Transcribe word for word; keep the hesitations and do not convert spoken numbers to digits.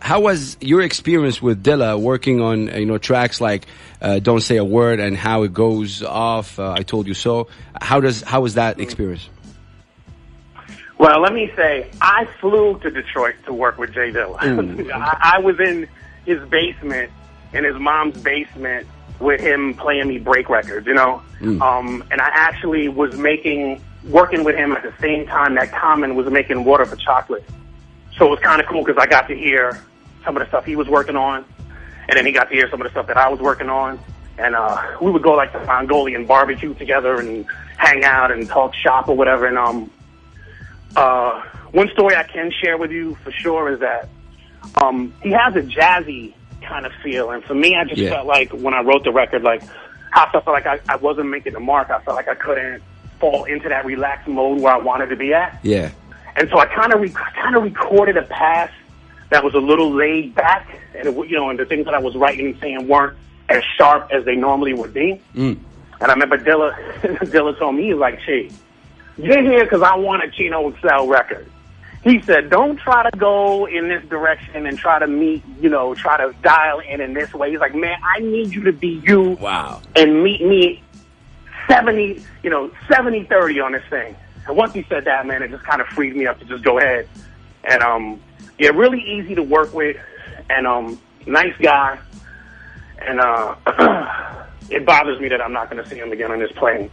how was your experience with Dilla working on, you know, tracks like uh, Don't Say a Word and How It Goes Off, uh, I Told You So? How does how was that experience? Well, let me say, I flew to Detroit to work with Jay Dilla. Mm. I, I was in his basement, in his mom's basement, with him playing me break records, you know? Mm. Um, and I actually was making, working with him at the same time that Common was making Water for Chocolate. So it was kind of cool because I got to hear some of the stuff he was working on, and then he got to hear some of the stuff that I was working on. And uh, we would go like to Mongolian barbecue together and hang out and talk shop or whatever. And um, uh, one story I can share with you for sure is that um, he has a jazzy kind of feel. And for me, I just yeah. felt like when I wrote the record, like I felt like I, I wasn't making the mark. I felt like I couldn't fall into that relaxed mode where I wanted to be at. Yeah. And so I kind of, kind of recorded a pass that was a little laid back, and it, you know, and the things that I was writing and saying weren't as sharp as they normally would be. Mm. And I remember Dilla, Dilla told me, he was like, "Gee, you're here because I want a Chino Excel record." He said, "Don't try to go in this direction and try to meet, you know, try to dial in in this way." He's like, "Man, I need you to be you, wow, and meet me seventy, you know, seventy thirty on this thing." And once he said that, man, it just kind of freed me up to just go ahead. And, um, yeah, really easy to work with, and, um, nice guy. And, uh, it bothers me that I'm not going to see him again on this plane.